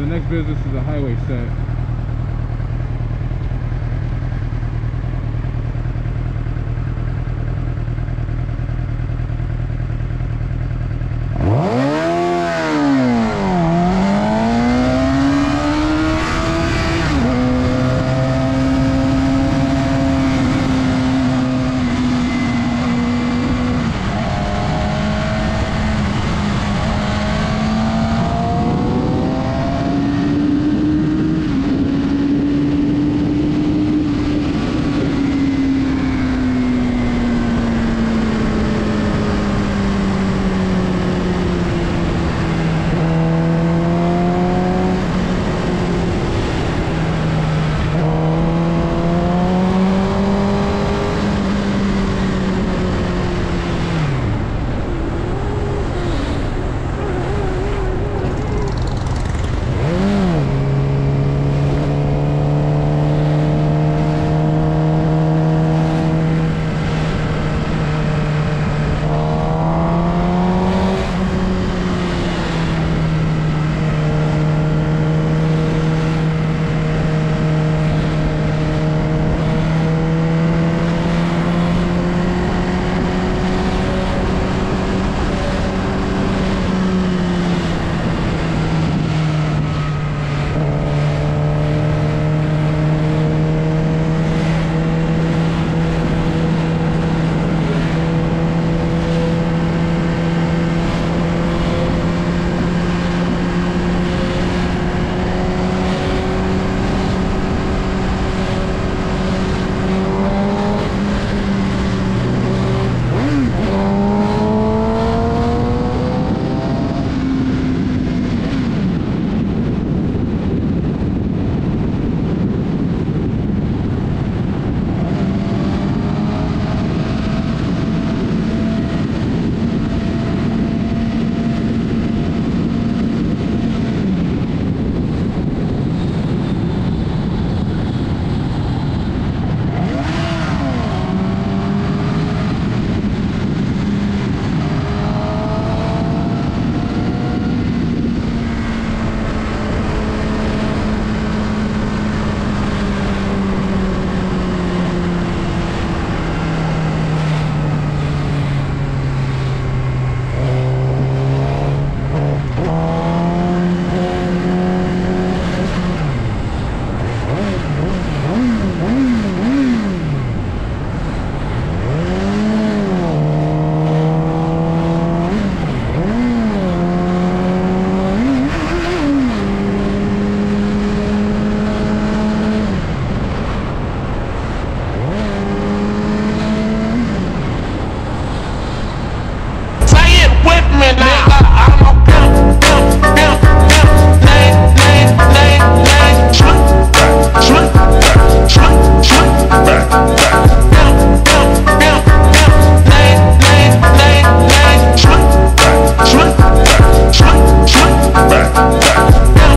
the next business is a highway set.